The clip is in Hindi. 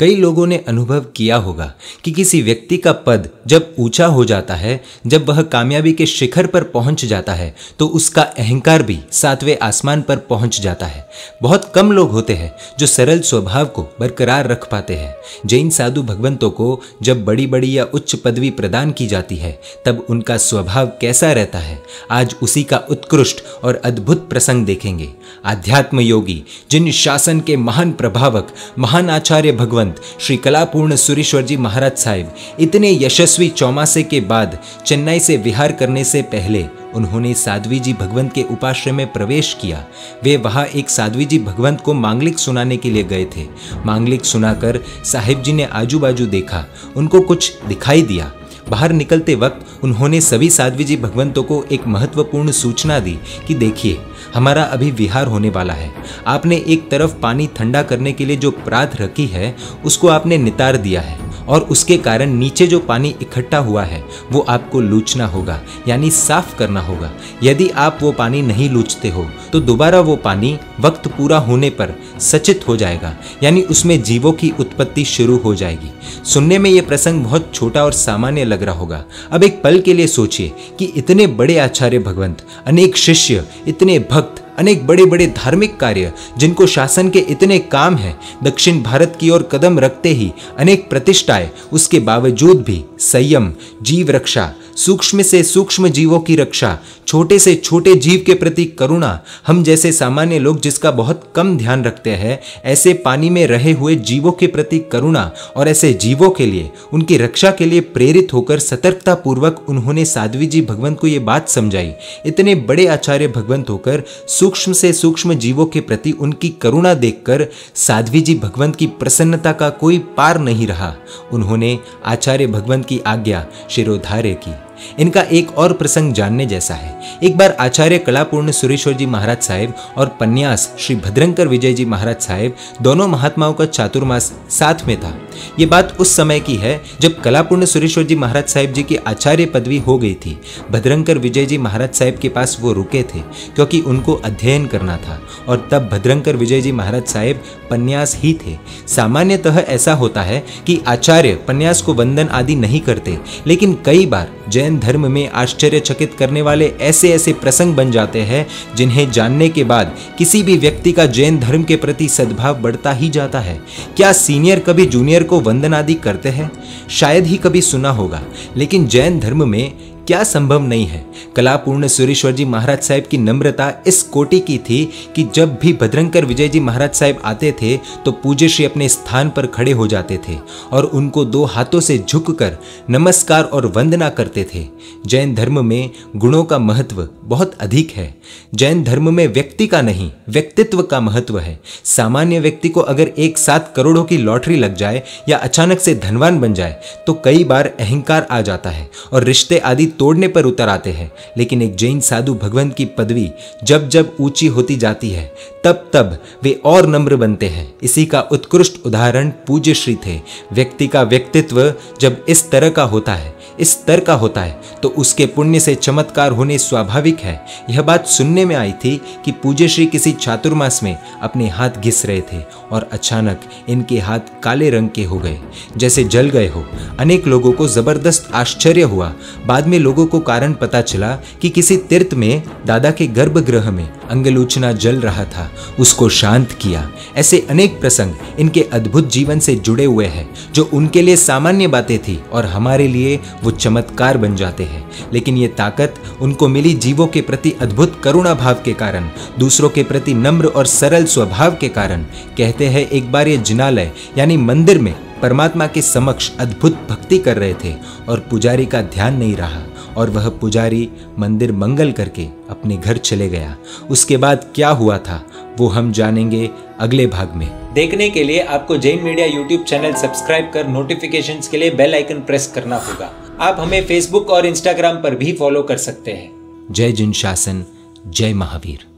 कई लोगों ने अनुभव किया होगा कि किसी व्यक्ति का पद जब ऊंचा हो जाता है, जब वह कामयाबी के शिखर पर पहुंच जाता है, तो उसका अहंकार भी सातवें आसमान पर पहुंच जाता है। बहुत कम लोग होते हैं जो सरल स्वभाव को बरकरार रख पाते हैं। जैन साधु भगवंतों को जब बड़ी बड़ी या उच्च पदवी प्रदान की जाती है, तब उनका स्वभाव कैसा रहता है, आज उसी का उत्कृष्ट और अद्भुत प्रसंग देखेंगे। आध्यात्म योगी, जिन शासन के महान प्रभावक, महान आचार्य भगवंत श्री कलापूर्ण सुरीश्वर जी महाराज साहिब इतने यशस्वी चौमासे के बाद चेन्नई से विहार करने से पहले उन्होंने साध्वी जी भगवंत के उपाश्रय में प्रवेश किया। वे वहां एक साध्वी जी भगवंत को मांगलिक सुनाने के लिए गए थे। मांगलिक सुनाकर साहिब जी ने आजू बाजू देखा, उनको कुछ दिखाई दिया। बाहर निकलते वक्त उन्होंने सभी साध्वी जी भगवंतों को एक महत्वपूर्ण सूचना दी कि देखिए, हमारा अभी विहार होने वाला है। आपने एक तरफ पानी ठंडा करने के लिए जो परात रखी है, उसको आपने नितार दिया है और उसके कारण नीचे जो पानी इकट्ठा हुआ है वो आपको लूचना होगा, यानी साफ करना होगा। यदि आप वो पानी नहीं लूचते हो तो दोबारा वो पानी वक्त पूरा होने पर सचित हो जाएगा, यानी उसमें जीवों की उत्पत्ति शुरू हो जाएगी। सुनने में ये प्रसंग बहुत छोटा और सामान्य लग रहा होगा। अब एक पल के लिए सोचिए कि इतने बड़े आचार्य भगवंत, अनेक शिष्य, इतने भक्त, अनेक बड़े बड़े धार्मिक कार्य जिनको शासन के इतने काम हैं, दक्षिण भारत की ओर कदम रखते ही अनेक प्रतिष्ठाएं, उसके बावजूद भी संयम, जीव रक्षा, सूक्ष्म से सूक्ष्म जीवों की रक्षा, छोटे से छोटे जीव के प्रति करुणा, हम जैसे सामान्य लोग जिसका बहुत कम ध्यान रखते हैं, ऐसे पानी में रहे हुए जीवों के प्रति करुणा और ऐसे जीवों के लिए, उनकी रक्षा के लिए प्रेरित होकर सतर्कतापूर्वक उन्होंने साध्वी जी भगवंत को ये बात समझाई। इतने बड़े आचार्य भगवंत होकर सूक्ष्म से सूक्ष्म जीवों के प्रति उनकी करुणा देखकर साध्वी जी भगवंत की प्रसन्नता का कोई पार नहीं रहा। उन्होंने आचार्य भगवंत की आज्ञा शिरोधार्य की। इनका एक और प्रसंग जानने जैसा है। एक बार आचार्य कलापूर्ण सुरीश्वर जी महाराज साहेब और पन्यास श्री भद्रंकर विजय जी महाराज साहेब, दोनों महात्माओं का चातुर्मास साथ में था। ये बात उस समय की है जब कलापूर्ण सुरीश्वर जी महाराज साहेब जी की आचार्य पदवी हो गई थी। भद्रंकर विजय जी महाराज साहेब के पास वो रुके थे क्योंकि उनको अध्ययन करना था और तब भद्रंकर विजय जी महाराज साहेब पन्यास ही थे। सामान्यतः ऐसा होता है कि आचार्य पन्यास को वंदन आदि नहीं करते, लेकिन कई बार जैन धर्म में आश्चर्यचकित करने वाले ऐसे ऐसे प्रसंग बन जाते हैं जिन्हें जानने के बाद किसी भी व्यक्ति का जैन धर्म के प्रति सद्भाव बढ़ता ही जाता है। क्या सीनियर कभी जूनियर को वंदन आदि करते हैं? शायद ही कभी सुना होगा, लेकिन जैन धर्म में क्या संभव नहीं है। कलापूर्ण सुरीश्वर जी महाराज साहब की नम्रता इस कोटि की थी कि जब भी भद्रंकर विजय जी महाराज साहब आते थे तो पूज्य श्री अपने स्थान पर खड़े हो जाते थे और उनको दो हाथों से झुककर नमस्कार और वंदना करते थे। जैन धर्म में गुणों का महत्व बहुत अधिक है। जैन धर्म में व्यक्ति का नहीं, व्यक्तित्व का महत्व है। सामान्य व्यक्ति को अगर एक साथ करोड़ों की लॉटरी लग जाए या अचानक से धनवान बन जाए तो कई बार अहंकार आ जाता है और रिश्ते आदि तोड़ने पर उतर आते हैं, लेकिन एक जैन साधु भगवंत की पदवी जब जब ऊंची होती जाती है तब तब वे और नम्र बनते हैं। इसी का उत्कृष्ट उदाहरण पूज्य श्री थे। व्यक्ति का व्यक्तित्व जब इस तरह का होता है, इस स्तर का होता है, तो उसके पुण्य से चमत्कार होने स्वाभाविक है। यह बात सुनने में आई थी कि पूज्य श्री किसी चातुर्मास में अपने हाथ घिस रहे थे और अचानक इनके हाथ काले रंग के हो गए, जैसे जल गए हो। अनेक लोगों को जबरदस्त आश्चर्य हुआ। बाद में लोगों को कारण पता चला कि किसी तीर्थ में दादा के गर्भगृह में अंगलोचना जल रहा था, उसको शांत किया। ऐसे अनेक प्रसंग इनके अद्भुत जीवन से जुड़े हुए हैं जो उनके लिए सामान्य बातें थी और हमारे लिए वो चमत्कार बन जाते हैं। लेकिन ये ताकत उनको मिली जीवों के प्रति अद्भुत करुणा भाव के कारण, दूसरों के प्रति नम्र और सरल स्वभाव के कारण। कहते हैं एक बार ये जिनालय यानी मंदिर में परमात्मा के समक्ष अद्भुत भक्ति कर रहे थे और पुजारी का ध्यान नहीं रहा और वह पुजारी मंदिर मंगल करके अपने घर चले गया। उसके बाद क्या हुआ था वो हम जानेंगे अगले भाग में। देखने के लिए आपको Jain media YouTube channel subscribe कर नोटिफिकेशंस के लिए बेल आइकन प्रेस करना होगा। आप हमें Facebook और Instagram पर भी फॉलो कर सकते हैं। जय जिनशासन, जय महावीर।